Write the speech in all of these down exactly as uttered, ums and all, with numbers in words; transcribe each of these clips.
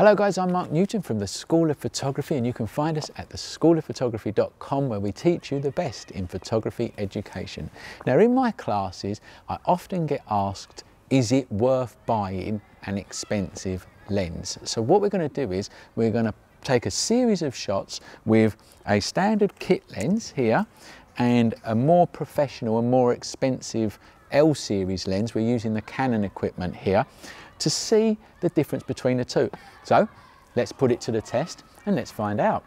Hello guys, I'm Mark Newton from the School of Photography, and you can find us at the school of photography dot com, where we teach you the best in photography education. Now, in my classes I often get asked, is it worth buying an expensive lens? So what we're going to do is we're going to take a series of shots with a standard kit lens here and a more professional and more expensive L series lens. We're using the Canon equipment here to see the difference between the two. So let's put it to the test and let's find out.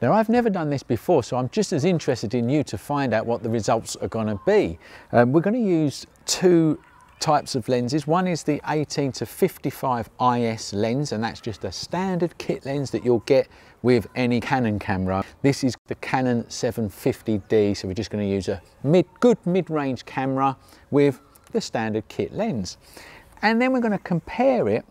Now, I've never done this before, so I'm just as interested in you to find out what the results are going to be. Um, we're going to use two types of lenses. One is the eighteen to fifty-five I S lens, and that's just a standard kit lens that you'll get with any Canon camera. This is the Canon seven fifty D, so we're just going to use a mid, good mid-range camera with the standard kit lens. And then we're going to compare it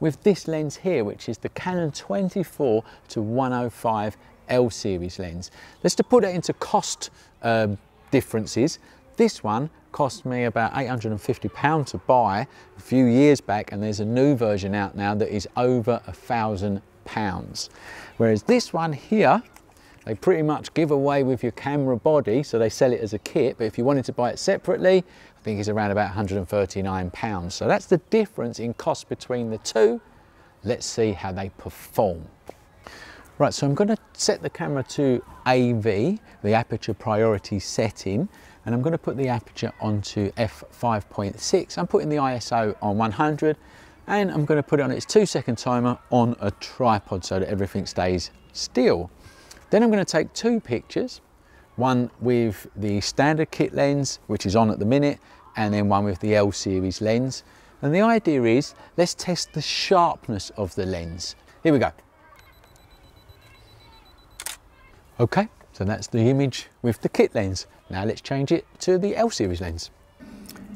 with this lens here, which is the Canon twenty-four to one oh five L series lens. Just to put it into cost um, differences, this one cost me about eight hundred and fifty pounds to buy a few years back, and there's a new version out now that is over a thousand pounds. Whereas this one here, they pretty much give away with your camera body, so they sell it as a kit, but if you wanted to buy it separately, I think it's around about one hundred and thirty-nine pounds. So that's the difference in cost between the two. Let's see how they perform. Right, so I'm going to set the camera to A V, the aperture priority setting, and I'm going to put the aperture onto f five point six. I'm putting the I S O on one hundred, and I'm going to put it on its two second timer on a tripod so that everything stays still. Then I'm going to take two pictures, one with the standard kit lens, which is on at the minute, and then one with the L series lens. And the idea is, let's test the sharpness of the lens. Here we go. Okay, so that's the image with the kit lens. Now let's change it to the L series lens.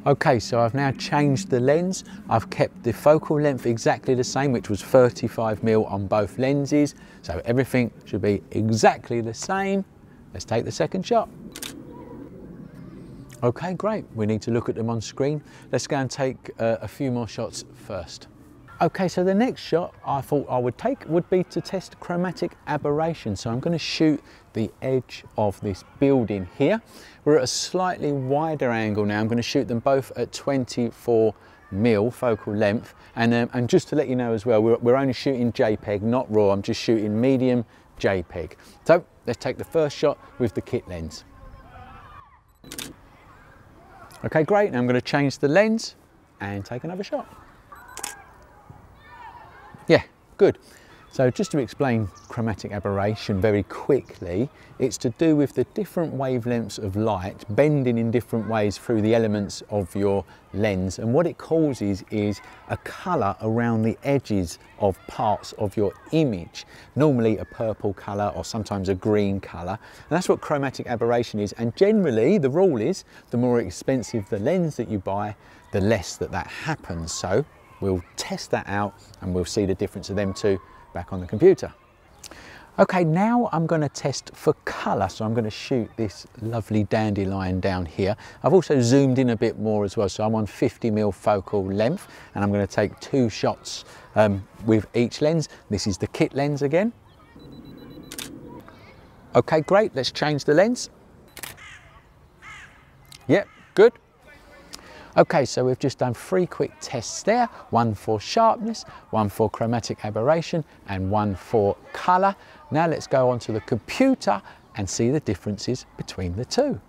Okay, so I've now changed the lens. I've kept the focal length exactly the same, which was thirty-five mil on both lenses. So everything should be exactly the same. Let's take the second shot. Okay, great. We need to look at them on screen. Let's go and take uh, a few more shots first. Okay, so the next shot I thought I would take would be to test chromatic aberration. So I'm going to shoot the edge of this building here. We're at a slightly wider angle now. I'm going to shoot them both at twenty-four mil focal length. And, um, and just to let you know as well, we're, we're only shooting JPEG, not RAW. I'm just shooting medium JPEG. So let's take the first shot with the kit lens. Okay, great. Now I'm going to change the lens and take another shot. Yeah, good. So just to explain chromatic aberration very quickly, it's to do with the different wavelengths of light bending in different ways through the elements of your lens. And what it causes is a colour around the edges of parts of your image, normally a purple colour or sometimes a green colour. And that's what chromatic aberration is. And generally, the rule is the more expensive the lens that you buy, the less that that happens. So we'll test that out and we'll see the difference of them two back on the computer. Okay, now I'm going to test for colour, so I'm going to shoot this lovely dandelion down here. I've also zoomed in a bit more as well, so I'm on fifty mil focal length, and I'm going to take two shots um, with each lens. This is the kit lens again. Okay, great, let's change the lens. Yep, good. Okay, so we've just done three quick tests there, one for sharpness, one for chromatic aberration, and one for colour. Now let's go onto the computer and see the differences between the two.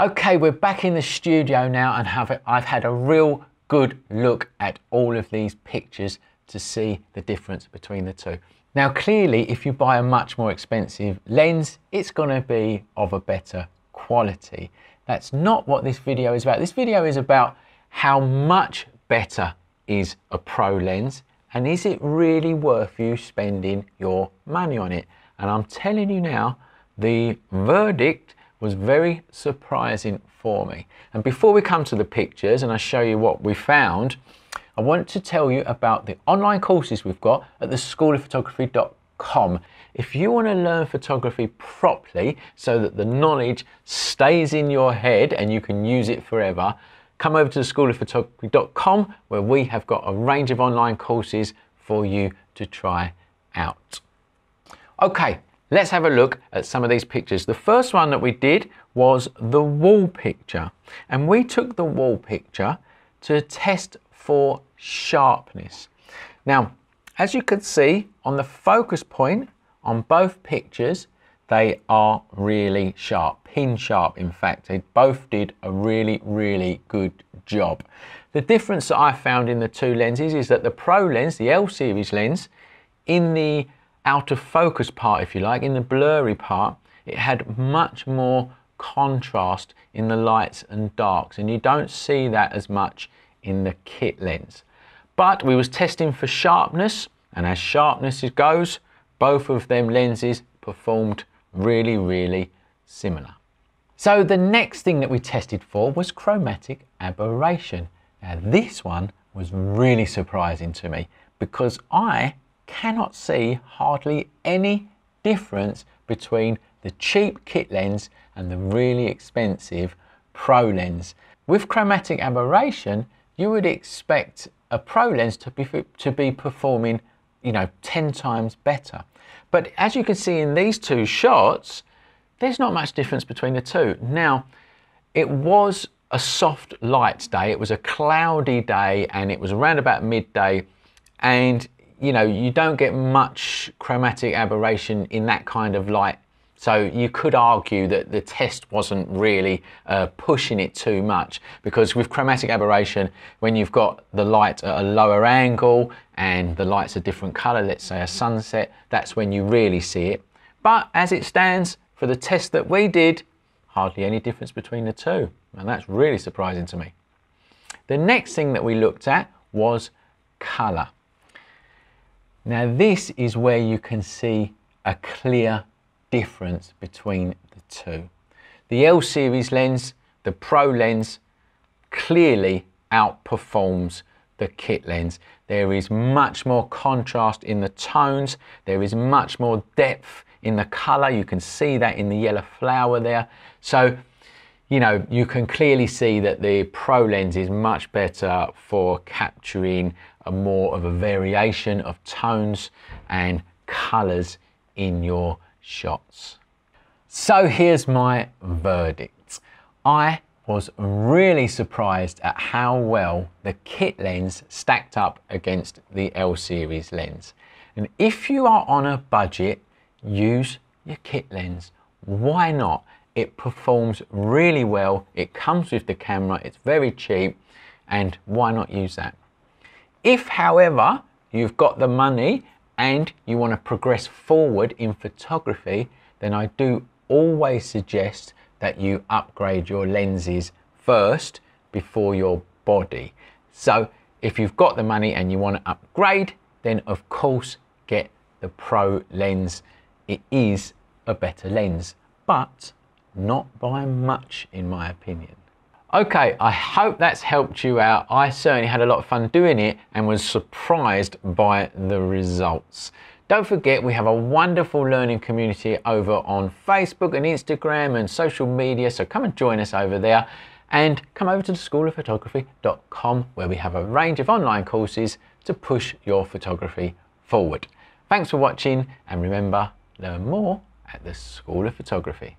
Okay, we're back in the studio now, and have it, I've had a real good look at all of these pictures to see the difference between the two. Now clearly, if you buy a much more expensive lens, it's going to be of a better quality. That's not what this video is about. This video is about how much better is a pro lens, and is it really worth you spending your money on it? And I'm telling you now, the verdict was very surprising for me. And before we come to the pictures and I show you what we found, I want to tell you about the online courses we've got at the school of photography dot com. If you want to learn photography properly so that the knowledge stays in your head and you can use it forever, come over to the school of photography dot com where we have got a range of online courses for you to try out. Okay, let's have a look at some of these pictures. The first one that we did was the wall picture, and we took the wall picture to test for sharpness. Now, as you can see on the focus point on both pictures, they are really sharp, pin sharp in fact. They both did a really, really good job. The difference that I found in the two lenses is that the Pro lens, the L series lens, in the out of focus part, if you like, in the blurry part, it had much more contrast in the lights and darks, and you don't see that as much in the kit lens. But we was testing for sharpness, and as sharpness goes, both of them lenses performed really, really similar. So the next thing that we tested for was chromatic aberration. Now this one was really surprising to me because I cannot see hardly any difference between the cheap kit lens and the really expensive Pro lens. With chromatic aberration, you would expect a Pro lens to be, to be performing, you know, ten times better. But as you can see in these two shots, there's not much difference between the two. Now, it was a soft light day, it was a cloudy day, and it was around about midday, and you know, you don't get much chromatic aberration in that kind of light. So you could argue that the test wasn't really uh, pushing it too much, because with chromatic aberration, when you've got the light at a lower angle and the light's a different color, let's say a sunset, that's when you really see it. But as it stands, for the test that we did, hardly any difference between the two. And that's really surprising to me. The next thing that we looked at was color. Now this is where you can see a clear difference between the two. The L series lens, the Pro lens, clearly outperforms the kit lens. There is much more contrast in the tones, there is much more depth in the color. You can see that in the yellow flower there. So, you know, you can clearly see that the Pro lens is much better for capturing a more of a variation of tones and colors in your shots. So here's my verdict. I was really surprised at how well the kit lens stacked up against the L series lens. And if you are on a budget, use your kit lens. Why not? It performs really well. It comes with the camera. It's very cheap. And why not use that? If, however, you've got the money and you want to progress forward in photography, then I do always suggest that you upgrade your lenses first before your body. So if you've got the money and you want to upgrade, then of course get the Pro lens. It is a better lens, but not by much in my opinion. Okay, I hope that's helped you out. I certainly had a lot of fun doing it and was surprised by the results. Don't forget, we have a wonderful learning community over on Facebook and Instagram and social media, so come and join us over there, and come over to the school of photography dot com where we have a range of online courses to push your photography forward. Thanks for watching, and remember, learn more at the School of Photography.